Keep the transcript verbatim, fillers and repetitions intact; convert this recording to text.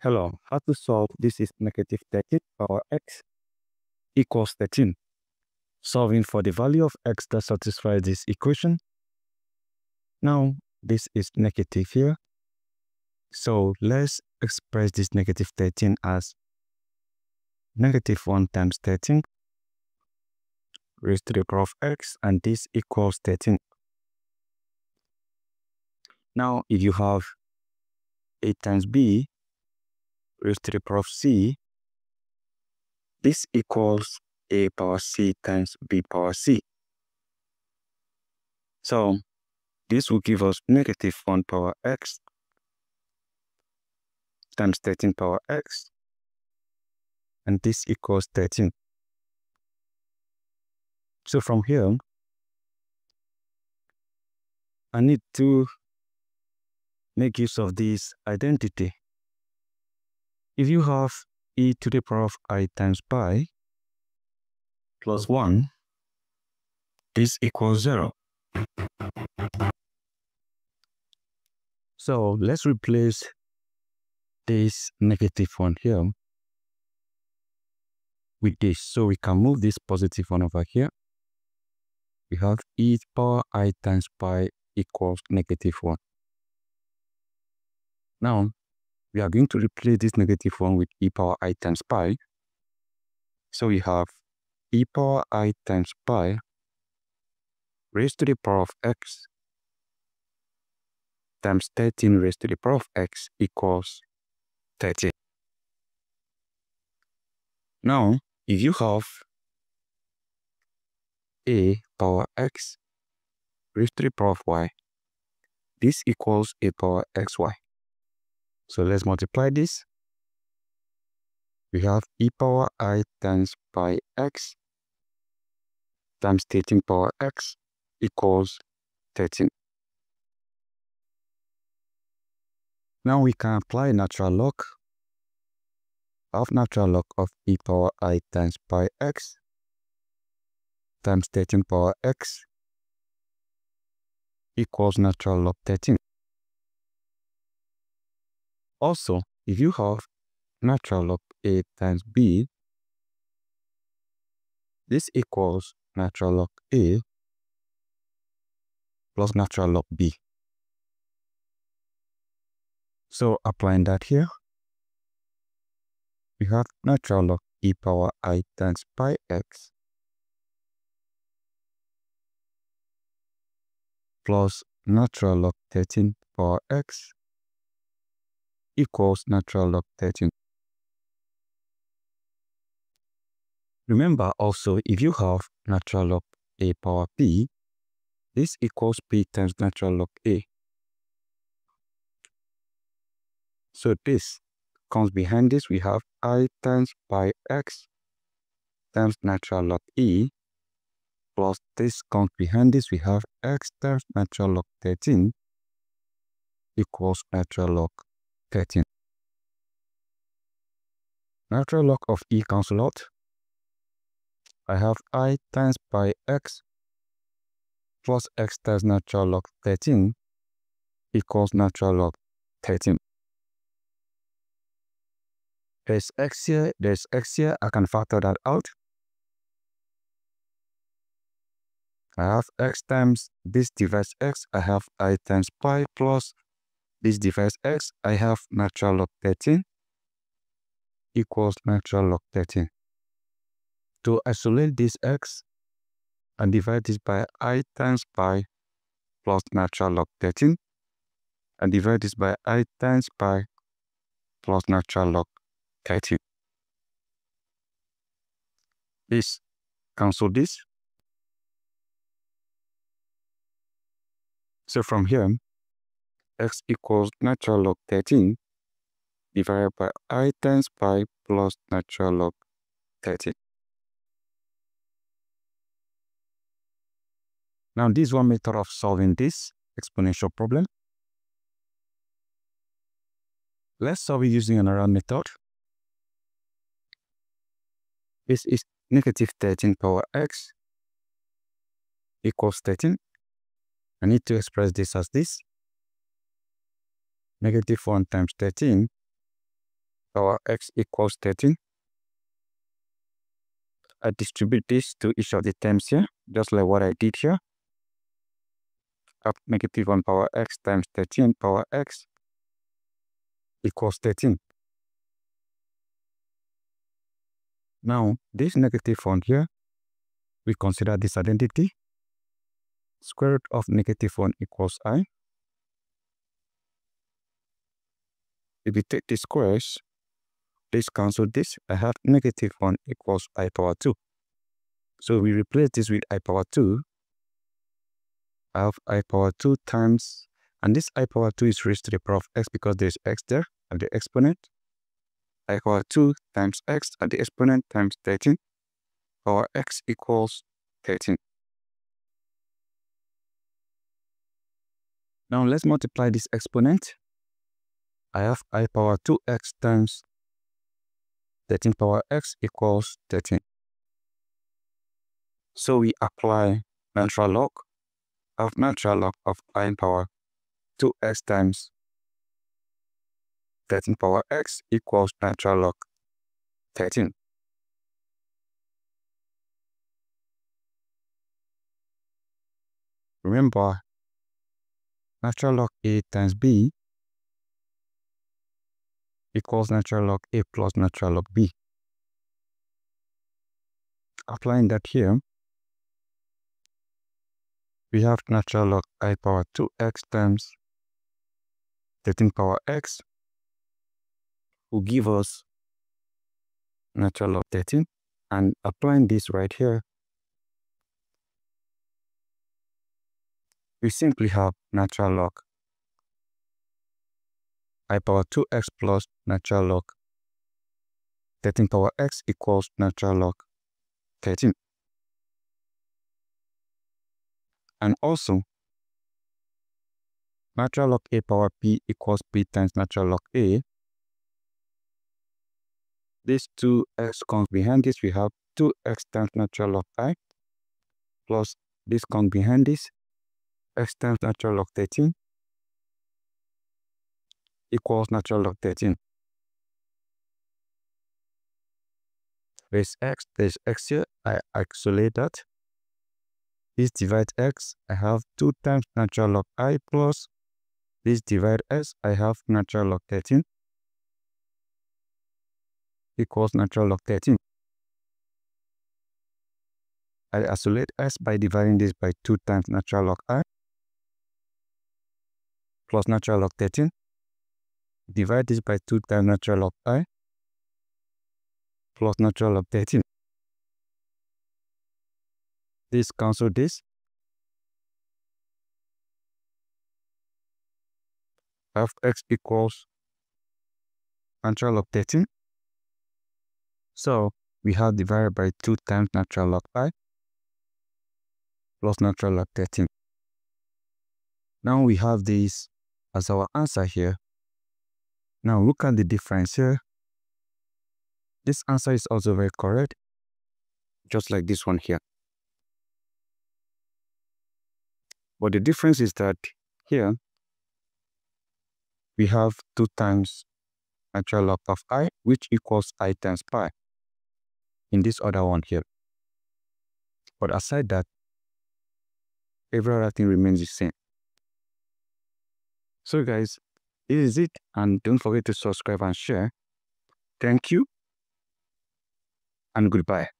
Hello, how to solve this is negative thirteen power x equals thirteen. Solving for the value of x that satisfies this equation. Now, this is negative here. So let's express this negative thirteen as negative one times thirteen raised to the power of x, and this equals thirteen. Now, if you have a times b raised to the power of c, this equals a power c times b power c. So this will give us negative one power x times thirteen power x, and this equals thirteen. So from here, I need to make use of this identity. If you have e to the power of I times pi plus one, this equals zero. So let's replace this negative one here with this. So we can move this positive one over here. We have e to the power I times pi equals negative one. Now, we are going to replace this negative one with e power I times pi. So we have e power I times pi raised to the power of x times thirteen raised to the power of x equals thirteen. Now, if you have a power x raised to the power of y, this equals a power xy. So let's multiply this. We have e power I times pi x times thirteen power x equals thirteen. Now we can apply natural log. I have natural log of e power I times pi x times thirteen power x equals natural log thirteen. Also, if you have natural log a times b, this equals natural log a plus natural log b. So applying that here, we have natural log e power I times pi x plus natural log thirteen power x equals natural log thirteen. Remember also, if you have natural log a power p, this equals p times natural log a. So this comes behind this. We have I times pi x times natural log e, plus this comes behind this. We have x times natural log thirteen equals natural log thirteen. Natural log of e cancel out. I have I times pi x plus x times natural log thirteen equals natural log thirteen. There's x here, there's x here. I can factor that out. I have x times this divides x. I have I times pi plus this divides x. I have natural log thirteen equals natural log thirteen. To isolate this x and divide this by I times pi plus natural log thirteen, and divide this by I times pi plus natural log thirteen. This cancel this. So from here, x equals natural log thirteen divided by I times pi plus natural log thirteen. Now, this is one method of solving this exponential problem. Let's solve it using another method. This is negative thirteen power x equals thirteen. I need to express this as this. Negative one times thirteen So x equals thirteen. I distribute this to each of the terms here, just like what I did here. I make it one power x times thirteen power x equals thirteen. Now, this negative one here, we consider this identity. Square root of negative one equals I. If we take the squares, please cancel this. I have negative one equals I power two. So we replace this with I power two. I have I power two times, and this I power two is raised to the power of x because there is x there at the exponent. I power two times x at the exponent times thirteen. Power x equals thirteen. Now let's multiply this exponent. I have I power two x times thirteen power x equals thirteen. So we apply natural log of natural log of I power two x times thirteen power x equals natural log thirteen. Remember, natural log A times B equals natural log A plus natural log B. Applying that here, we have natural log I power two x times thirteen power x will give us natural log thirteen, and applying this right here, we simply have natural log I power two x plus natural log thirteen power x equals natural log thirteen. And also, natural log A power p equals p times natural log A. These two x comes behind this. We have two x times natural log I plus this comes behind this. X times natural log thirteen equals natural log thirteen. There's x, there's x here, I isolate that. This divide x, I have two times natural log I plus this divide s, I have natural log thirteen equals natural log thirteen. I isolate s by dividing this by two times natural log I plus natural log thirteen. Divide this by two times natural log I plus natural log thirteen. This cancel this. I have x equals natural log thirteen. So we have divided by two times natural log I plus natural log thirteen. Now we have this as our answer here. Now look at the difference here. This answer is also very correct, just like this one here. But the difference is that here we have two times natural log of I, which equals I times pi in this other one here. But aside that, every other thing remains the same. So guys, this is it, and don't forget to subscribe and share. Thank you, and goodbye.